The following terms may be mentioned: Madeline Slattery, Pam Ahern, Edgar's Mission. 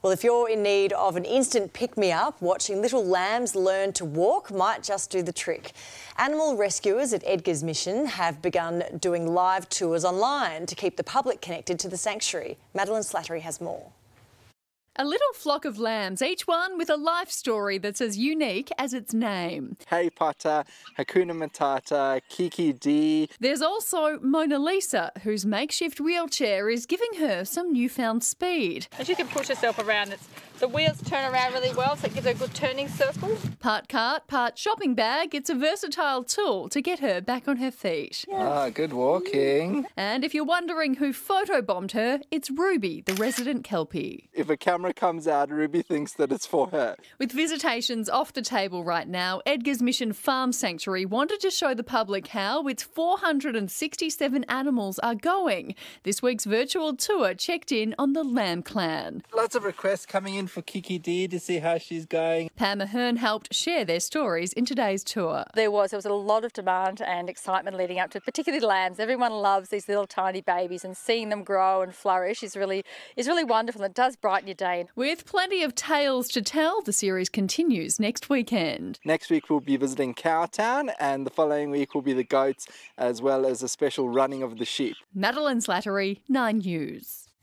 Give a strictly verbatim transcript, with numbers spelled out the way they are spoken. Well, if you're in need of an instant pick-me-up, watching little lambs learn to walk might just do the trick. Animal rescuers at Edgar's Mission have begun doing live tours online to keep the public connected to the sanctuary. Madeline Slattery has more. A little flock of lambs, each one with a life story that's as unique as its name. Harry Potter, Hakuna Matata, Kiki Dee. There's also Mona Lisa, whose makeshift wheelchair is giving her some newfound speed. As you can push yourself around, it's, the wheels turn around really well, so it gives her a good turning circle. Part cart, part shopping bag, it's a versatile tool to get her back on her feet. Yes. Ah, good walking. And if you're wondering who photobombed her, it's Ruby, the resident Kelpie. If a camera comes out, Ruby thinks that it's for her. With visitations off the table right now, Edgar's Mission Farm Sanctuary wanted to show the public how its four hundred sixty-seven animals are going. This week's virtual tour checked in on the lamb clan. Lots of requests coming in for Kiki Dee to see how she's going. Pam Ahern helped share their stories in today's tour. There was, there was a lot of demand and excitement leading up to, particularly lambs. Everyone loves these little tiny babies, and seeing them grow and flourish is really, is really wonderful. It does brighten your day. With plenty of tales to tell, the series continues next weekend. Next week we'll be visiting Cowtown, and the following week will be the goats, as well as a special running of the sheep. Madeline Slattery, Nine News.